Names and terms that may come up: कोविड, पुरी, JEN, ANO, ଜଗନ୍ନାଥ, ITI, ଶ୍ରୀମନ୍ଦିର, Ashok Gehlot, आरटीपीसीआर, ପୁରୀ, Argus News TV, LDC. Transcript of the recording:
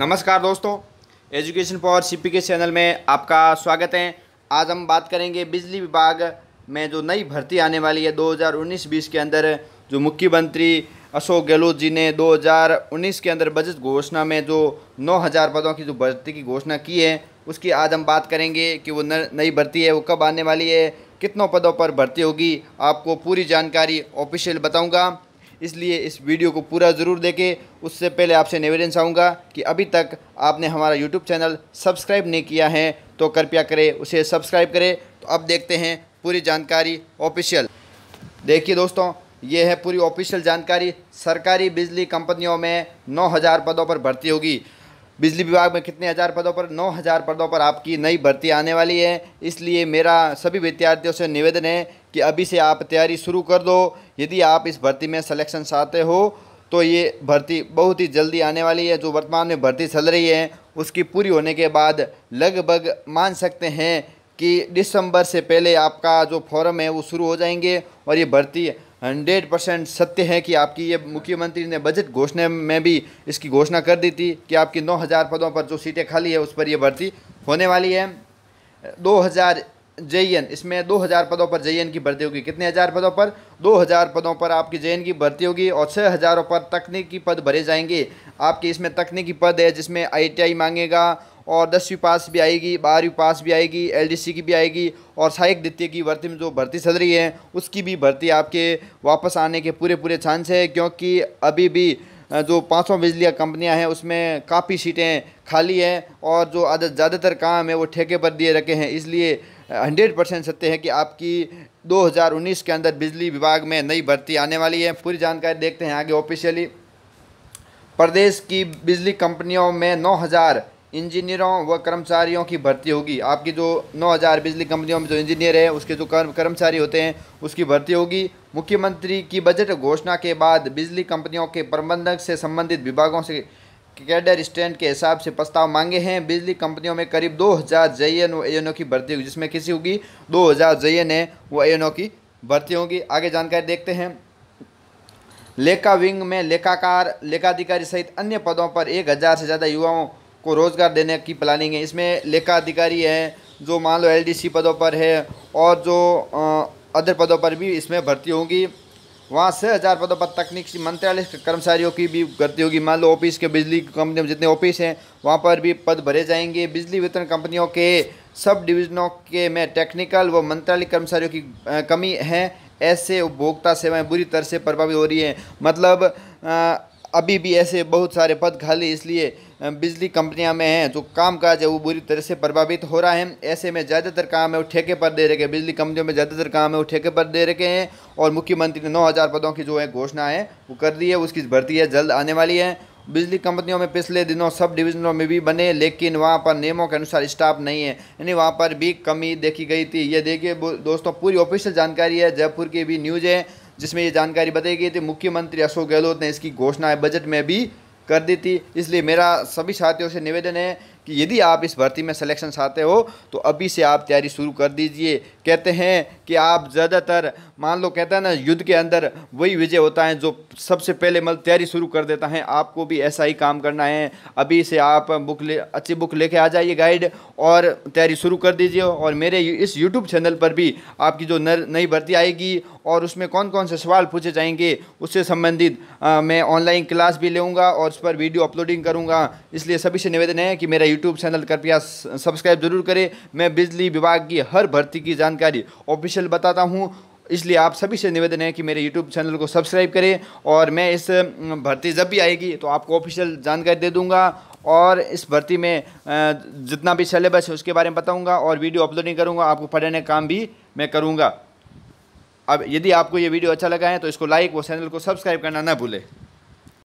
नमस्कार दोस्तों, education for CPK channel में आपका स्वागत है। आज हम बात करेंगे बिजली विभाग में जो नई भर्ती आने वाली है 2019-20 के अंदर, जो मुख्यमंत्री अशोक गहलोत जी ने 2019 के अंदर बजट घोषणा में जो 9000 पदों की जो भर्ती की घोषणा की है उसकी आज हम बात करेंगे कि वो नई भर्ती है वो कब आने वाली है, कितनों पदों पर भर्ती होगी, आपको पूरी जानकारी ऑफिशियल बताऊँगा। इसलिए इस वीडियो को पूरा ज़रूर देखें। उससे पहले आपसे निवेदन चाहूँगा कि अभी तक आपने हमारा यूट्यूब चैनल सब्सक्राइब नहीं किया है तो कृपया करें उसे सब्सक्राइब करें। तो अब देखते हैं पूरी जानकारी ऑफिशियल। देखिए दोस्तों, ये है पूरी ऑफिशियल जानकारी। सरकारी बिजली कंपनियों में 9000 पदों पर भर्ती होगी। बिजली विभाग में कितने हज़ार पदों पर? 9000 पदों पर आपकी नई भर्ती आने वाली है। इसलिए मेरा सभी विद्यार्थियों से निवेदन है कि अभी से आप तैयारी शुरू कर दो। यदि आप इस भर्ती में सिलेक्शन चाहते हो तो ये भर्ती बहुत ही जल्दी आने वाली है। जो वर्तमान में भर्ती चल रही है उसकी पूरी होने के बाद लगभग मान सकते हैं कि दिसंबर से पहले आपका जो फॉर्म है वो शुरू हो जाएंगे। और ये भर्ती 100% सत्य है कि आपकी ये मुख्यमंत्री ने बजट घोषणा में भी इसकी घोषणा कर दी थी कि आपकी 9000 पदों पर जो सीटें खाली है उस पर ये भर्ती होने वाली है। 2000 JEN, इसमें 2000 पदों पर JEN की भर्ती होगी। कितने हज़ार पदों पर? 2000 पदों पर आपकी JEN की भर्ती होगी। और 6000 पर तकनीकी पद भरे जाएंगे। आपके इसमें तकनीकी पद है जिसमें ITI मांगेगा और 10वीं पास भी आएगी, 12वीं पास भी आएगी, LDC की भी आएगी। और सहायक द्वितीय की भर्ती में जो भर्ती चल रही है उसकी भी भर्ती आपके वापस आने के पूरे चांस है, क्योंकि अभी भी जो 500 बिजली कंपनियां हैं उसमें काफ़ी सीटें खाली हैं और जो ज़्यादातर काम है वो ठेके पर दिए रखे हैं। इसलिए 100% सत्य है कि आपकी 2019 के अंदर बिजली विभाग में नई भर्ती आने वाली है। पूरी जानकारी देखते हैं आगे ऑफिशियली। प्रदेश की बिजली कंपनियों में 9000 इंजीनियरों व कर्मचारियों की भर्ती होगी। आपकी जो 9000 बिजली कंपनियों में जो इंजीनियर है उसके जो कर्मचारी होते हैं उसकी भर्ती होगी। मुख्यमंत्री की बजट घोषणा के बाद बिजली कंपनियों के प्रबंधक से संबंधित विभागों से कैडर स्टैंड के हिसाब से प्रस्ताव मांगे हैं। बिजली कंपनियों में करीब 2000 JEN व ANO की भर्ती होगी। जिसमें किसी होगी 2000 JEN है व ANO की भर्ती होगी। आगे जानकारी देखते हैं। लेखा विंग में लेखाकार, लेखाधिकारी सहित अन्य पदों पर 1000 से ज़्यादा युवाओं को रोज़गार देने की प्लानिंग है। इसमें लेखा अधिकारी है जो मान लो LDC पदों पर है और जो अदर पदों पर भी इसमें भर्ती होगी। वहाँ 6000 पदों पर तकनीकी मंत्रालय के कर्मचारियों की भी भर्ती होगी। मान लो ऑफिस के बिजली कंपनी में जितने ऑफिस हैं वहाँ पर भी पद भरे जाएंगे। बिजली वितरण कंपनियों के सब डिविजनों के में टेक्निकल व मंत्रालय कर्मचारियों की कमी है। ऐसे उपभोक्ता सेवाएँ बुरी तरह से प्रभावित हो रही हैं। मतलब अभी भी ऐसे बहुत सारे पद खाली इसलिए बिजली कंपनियां में हैं जो कामकाज है वो बुरी तरह से प्रभावित हो रहा है। ऐसे में ज़्यादातर काम है वो ठेके पर दे रखे हैं। बिजली कंपनियों में ज़्यादातर काम है वो ठेके पर दे रखे हैं। और मुख्यमंत्री ने 9000 पदों की जो है घोषणा है वो कर दी है, उसकी भर्ती है जल्द आने वाली है। बिजली कंपनियों में पिछले दिनों सब डिविजनों में भी बने लेकिन वहाँ पर नियमों के अनुसार स्टाफ नहीं है, यानी वहाँ पर भी कमी देखी गई थी। ये देखिए दोस्तों, पूरी ऑफिशियल जानकारी है। जयपुर की भी न्यूज़ है जिसमें ये जानकारी बताई गई थी। मुख्यमंत्री अशोक गहलोत ने इसकी घोषणा बजट में भी कर दी थी। इसलिए मेरा सभी साथियों से निवेदन है कि यदि आप इस भर्ती में सिलेक्शन चाहते हो तो अभी से आप तैयारी शुरू कर दीजिए। कहते हैं कि आप ज़्यादातर मान लो, कहते हैं ना, युद्ध के अंदर वही विजय होता है जो सबसे पहले मतलब तैयारी शुरू कर देता है। आपको भी ऐसा ही काम करना है। अभी से आप अच्छी बुक लेके आ जाइए, गाइड, और तैयारी शुरू कर दीजिए। और मेरे इस यूट्यूब चैनल पर भी आपकी जो नई भर्ती आएगी और उसमें कौन कौन से सवाल पूछे जाएंगे उससे संबंधित मैं ऑनलाइन क्लास भी लूँगा और उस पर वीडियो अपलोडिंग करूँगा। इसलिए सभी से निवेदन है कि मेरा यूट्यूब चैनल कृपया सब्सक्राइब जरूर करें। मैं बिजली विभाग की हर भर्ती की जानकारी ऑफिशियल बताता हूं। इसलिए आप सभी से निवेदन है कि मेरे यूट्यूब चैनल को सब्सक्राइब करें। और मैं इस भर्ती जब भी आएगी तो आपको ऑफिशियल जानकारी दे दूंगा और इस भर्ती में जितना भी सिलेबस है उसके बारे में बताऊँगा और वीडियो अपलोडिंग करूँगा। आपको पढ़ने का काम भी मैं करूँगा। अब यदि आपको ये वीडियो अच्छा लगा है तो इसको लाइक व चैनल को सब्सक्राइब करना ना भूलें।